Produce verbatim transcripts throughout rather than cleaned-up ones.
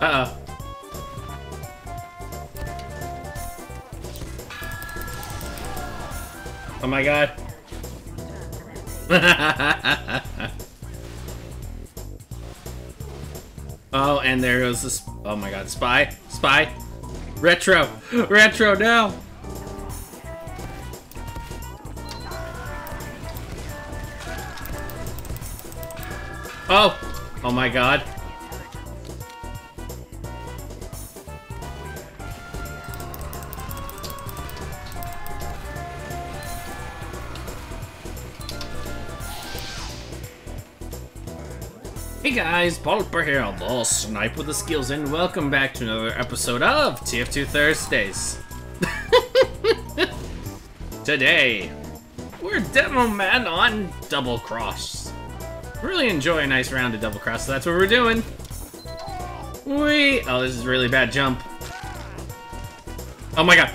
Uh-oh. Oh my god. Oh, and there goes this. Oh my god. Spy. Spy. Retro. Retro, no. Oh. Oh my god. Hey guys, PaulPer here on Ball Snipe with the Skills, and welcome back to another episode of T F two Thursdays. Today, we're Demoman on Doublecross. Really enjoy a nice round of Doublecross, so that's what we're doing. We oh, this is a really bad jump. Oh my god.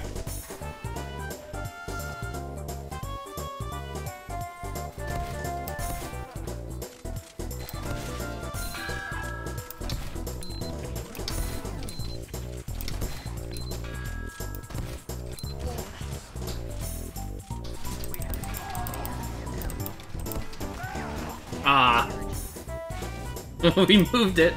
Ah, we moved it.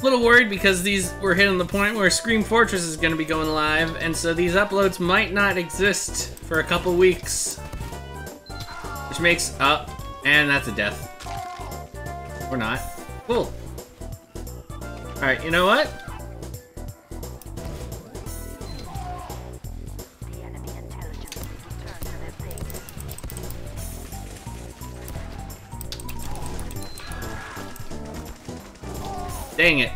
A little worried because these were hitting the point where Scream Fortress is going to be going live, and so these uploads might not exist for a couple weeks, which makes up, uh, and that's a death. Or not. Cool. All right, you know what? Dang it.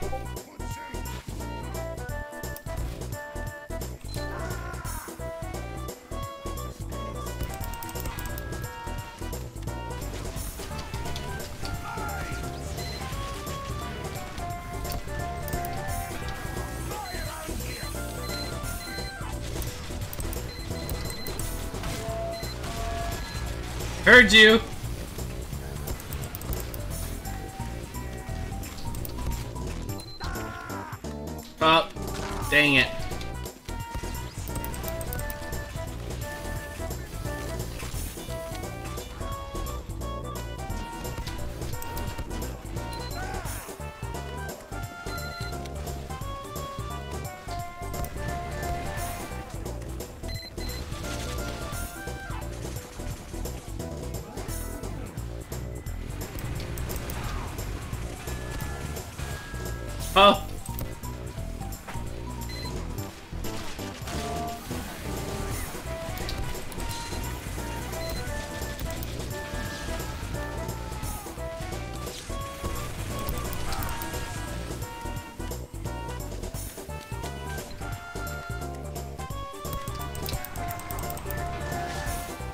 Heard you. Oh, dang it. Oh.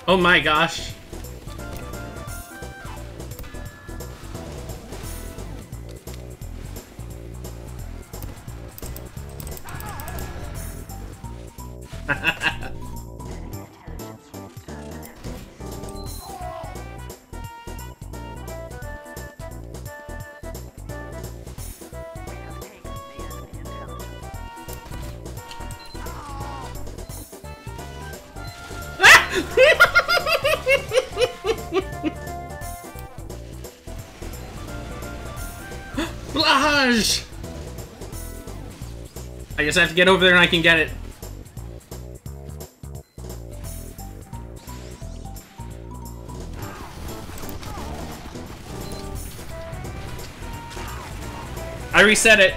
Oh my gosh. Blage! I guess I have to get over there and I can get it. I reset it.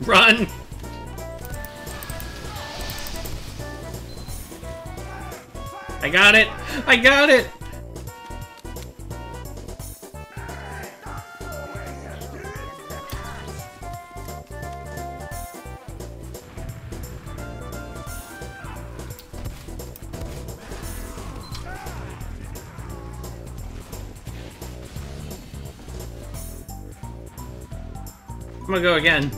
Run! I got it! I got it! I'm gonna go again.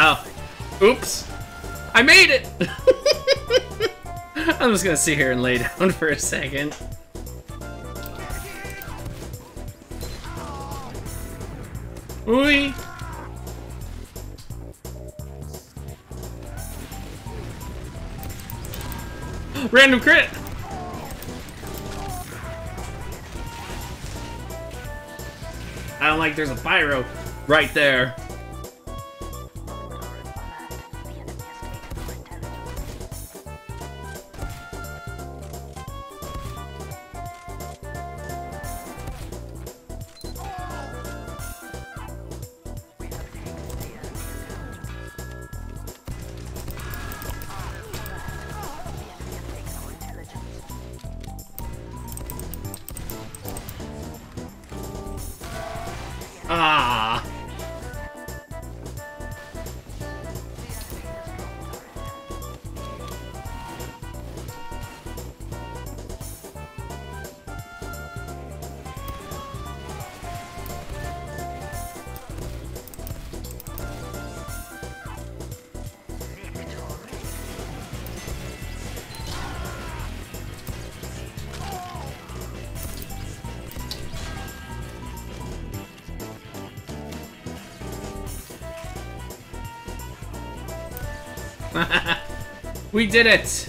Oh. Oops. I made it! I'm just gonna sit here and lay down for a second. Ooh. Random crit! I don't like there's a pyro right there. Ah. We did it!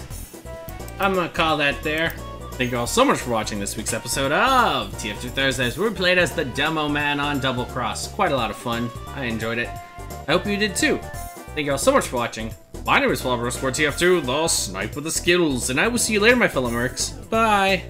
I'm gonna call that there. Thank you all so much for watching this week's episode of T F two Thursdays, where we played as the Demoman on Doublecross. Quite a lot of fun. I enjoyed it. I hope you did too. Thank you all so much for watching. My name is Flavros four T F two, the snipe with the Skittles, and I will see you later, my fellow mercs. Bye!